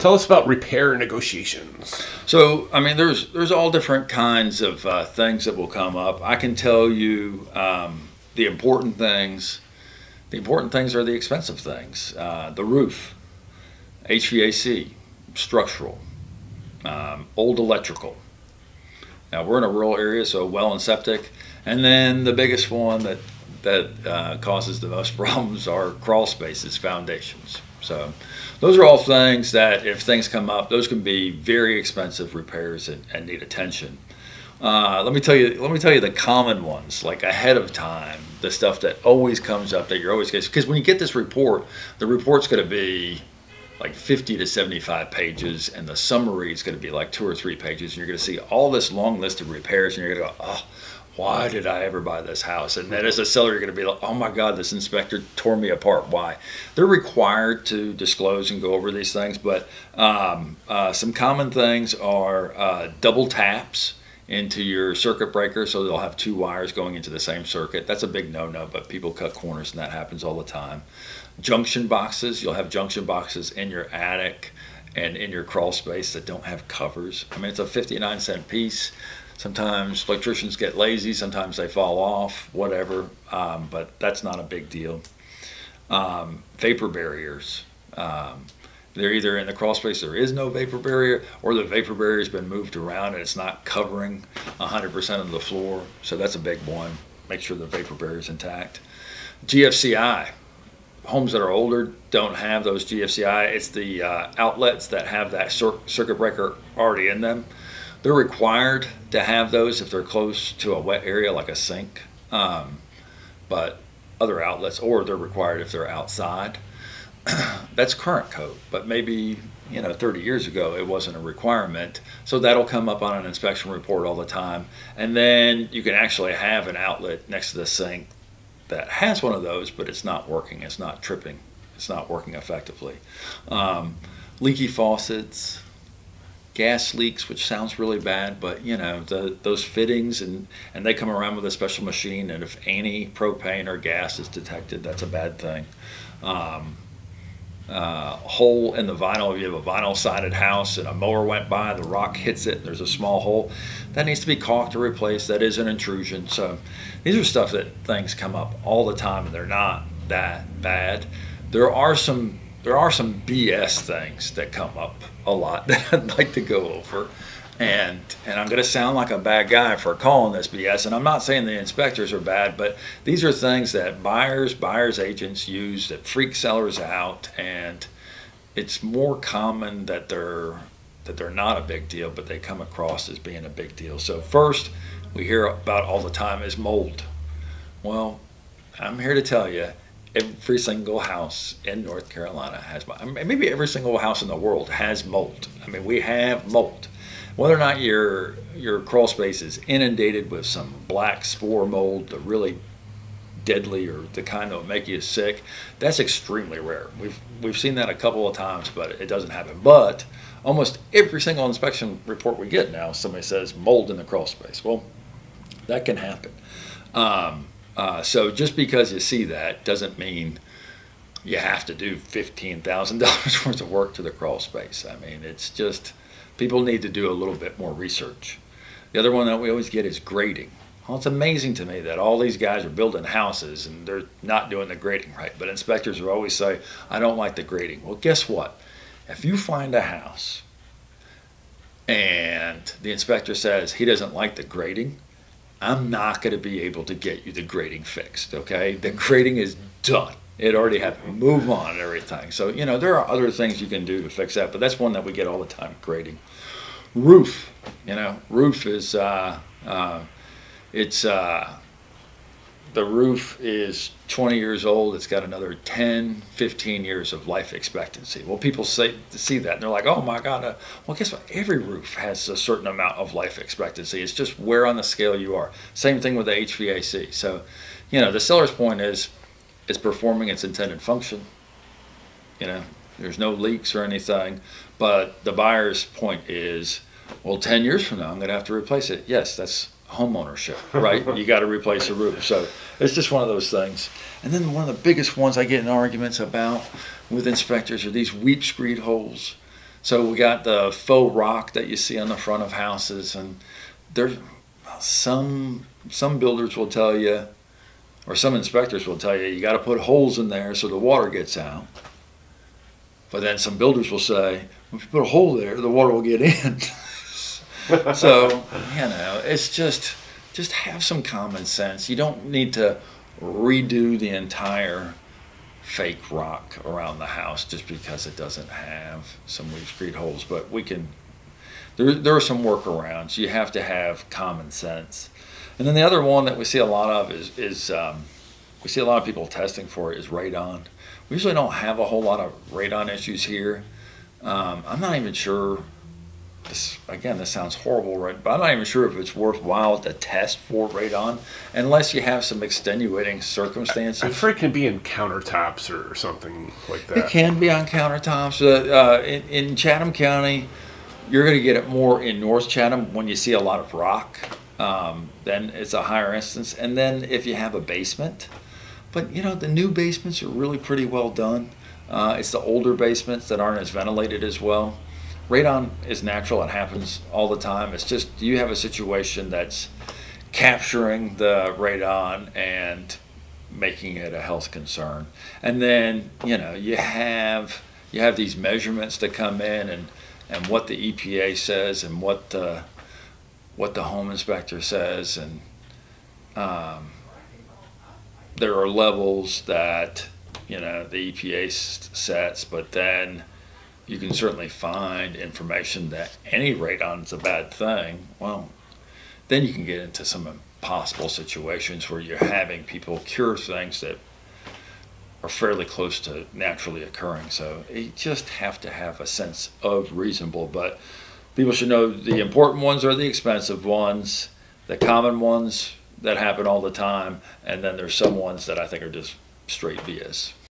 Tell us about repair negotiations. So, I mean, there's all different kinds of things that will come up. I can tell you the important things. The important things are the expensive things. The roof, HVAC, structural, old electrical. Now, we're in a rural area, so well and septic. And then the biggest one that causes the most problems are crawl spaces, foundations. So those are all things that if things come up, those can be very expensive repairs and need attention. Let me tell you the common ones, like ahead of time, the stuff that always comes up that you're always getting. Because when you get this report, the report's going to be like 50 to 75 pages, and the summary is going to be like 2 or 3 pages, and you're going to see all this long list of repairs, and you're going to go, oh, why did I ever buy this house? And then as a seller, you're going to be like, oh my God, this inspector tore me apart. Why? They're required to disclose and go over these things, but some common things are double taps into your circuit breaker, so they'll have 2 wires going into the same circuit. That's a big no-no, but people cut corners and that happens all the time. Junction boxes, you'll have junction boxes in your attic and in your crawl space that don't have covers. I mean, it's a 59-cent piece. Sometimes electricians get lazy, sometimes they fall off, whatever, but that's not a big deal. Vapor barriers. They're either in the crawl space, there is no vapor barrier, or the vapor barrier's been moved around and it's not covering 100% of the floor, so that's a big one. Make sure the vapor barrier's intact. GFCI. Homes that are older don't have those GFCI. It's the outlets that have that circuit breaker already in them. They're required to have those if they're close to a wet area like a sink, but other outlets, or they're required if they're outside. That's current code, but maybe 30 years ago it wasn't a requirement, so that'll come up on an inspection report all the time. And then you can actually have an outlet next to the sink that has one of those, but it's not working, it's not tripping, it's not working effectively. Leaky faucets, gas leaks, which sounds really bad, but those fittings, and they come around with a special machine, and if any propane or gas is detected, that's a bad thing. Hole in the vinyl. If you have a vinyl sided house and a mower went by, the rock hits it, and there's a small hole that needs to be caulked or replaced. That is an intrusion. So these are stuff that things come up all the time, and they're not that bad. There are some BS things that come up a lot that I'd like to go over, and I'm going to sound like a bad guy for calling this BS, and I'm not saying the inspectors are bad, but these are things that buyers agents use that freak sellers out, and it's more common that they're not a big deal, but they come across as being a big deal. So first, we hear about all the time is mold. Well, I'm here to tell you, every single house in North Carolina has, maybe every single house in the world has mold. I mean, we have mold. Whether or not your crawl space is inundated with some black spore mold, the really deadly or the kind that will make you sick, that's extremely rare. We've seen that a couple of times, but it doesn't happen. But almost every single inspection report we get now, somebody says mold in the crawl space. Well, that can happen. So just because you see that doesn't mean you have to do $15,000 worth of work to the crawl space. I mean, it's just people need to do a little bit more research. The other one that we always get is grading. Well, it's amazing to me that all these guys are building houses and they're not doing the grading right. But inspectors will always say, I don't like the grading. Well, guess what? If you find a house and the inspector says he doesn't like the grading, I'm not going to be able to get you the grading fixed, okay? The grading is done. It already happened. Move on and everything. So, there are other things you can do to fix that, but that's one that we get all the time, grading. Roof, roof is, the roof is 20 years old. It's got another 10, 15 years of life expectancy. Well, people see that and they're like, oh my God. Well, guess what? Every roof has a certain amount of life expectancy. It's just where on the scale you are. Same thing with the HVAC. So, the seller's point is it's performing its intended function. There's no leaks or anything, but the buyer's point is, well, 10 years from now, I'm going to have to replace it. Yes, that's homeownership, right? You got to replace a roof. So it's just one of those things. And then one of the biggest ones I get in arguments about with inspectors are these weep screed holes. So we got the faux rock that you see on the front of houses, and there's some builders will tell you, or some inspectors will tell you, you got to put holes in there so the water gets out. But then some builders will say, if you put a hole there, the water will get in. So, you know, it's just have some common sense. You don't need to redo the entire fake rock around the house just because it doesn't have some weed-screed holes. But we can, there are some workarounds. You have to have common sense. And then the other one that we see a lot of is we see a lot of people testing for it is radon. We usually don't have a whole lot of radon issues here. I'm not even sure, this sounds horrible, right? But I'm not even sure if it's worthwhile to test for radon unless you have some extenuating circumstances. I'm sure it can be in countertops or something like that. It can be on countertops. In Chatham County, you're going to get it more in North Chatham when you see a lot of rock. Then it's a higher instance. And then if you have a basement, but you know, the new basements are really pretty well done. It's the older basements that aren't as ventilated as well. Radon is natural, it happens all the time. It's just you have a situation that's capturing the radon and making it a health concern. And then, you know, you have these measurements that come in and what the EPA says and what the home inspector says, and there are levels that, you know, the EPA sets, but then you can certainly find information that any radon is a bad thing. Well, then you can get into some impossible situations where you're having people cure things that are fairly close to naturally occurring. So you just have to have a sense of reasonable, but people should know the important ones are the expensive ones, the common ones that happen all the time, and then there's some ones that I think are just straight BS.